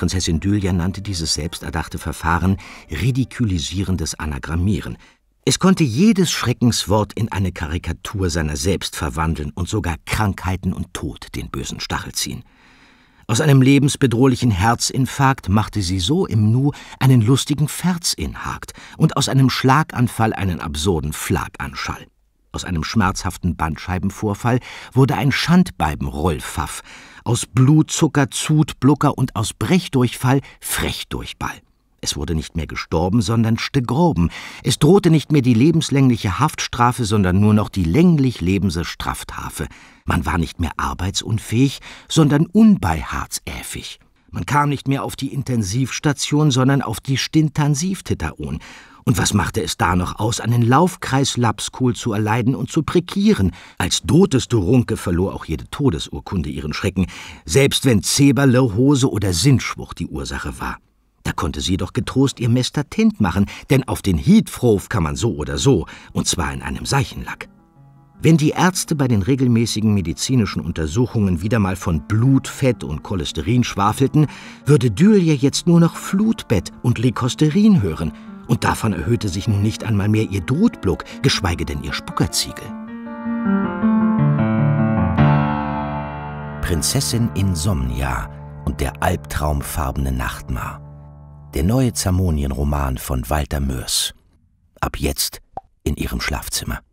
Prinzessin Dylia nannte dieses selbsterdachte Verfahren ridikulisierendes Anagrammieren. Es konnte jedes Schreckenswort in eine Karikatur seiner selbst verwandeln und sogar Krankheiten und Tod den bösen Stachel ziehen. Aus einem lebensbedrohlichen Herzinfarkt machte sie so im Nu einen lustigen Ferzinhakt und aus einem Schlaganfall einen absurden Flaganschall. Aus einem schmerzhaften Bandscheibenvorfall wurde ein Schandbalben-Rollfaff, aus Blutzucker Zudblucker und aus Brechdurchfall Frechdurchball. Es wurde nicht mehr gestorben, sondern stegroben. Es drohte nicht mehr die lebenslängliche Haftstrafe, sondern nur noch die länglich lebende Strafthafe. Man war nicht mehr arbeitsunfähig, sondern unbeiharzäfig. Man kam nicht mehr auf die Intensivstation, sondern auf die Stintansiv-Tetaon. Und was machte es da noch aus, einen Laufkreis Lapskohl zu erleiden und zu prekieren? Als totes Durunke verlor auch jede Todesurkunde ihren Schrecken, selbst wenn Zeberlehose oder Sinnschwuch die Ursache war. Da konnte sie doch getrost ihr Mester Tint machen, denn auf den Hiedfrof kann man so oder so, und zwar in einem Seichenlack. Wenn die Ärzte bei den regelmäßigen medizinischen Untersuchungen wieder mal von Blut, Fett und Cholesterin schwafelten, würde Dylia jetzt nur noch Flutbett und Likosterin hören. Und davon erhöhte sich nun nicht einmal mehr ihr Drohtblock, geschweige denn ihr Spuckerziegel. Prinzessin Insomnia und der albtraumfarbene Nachtmar. Der neue Zamonienroman von Walter Moers. Ab jetzt in Ihrem Schlafzimmer.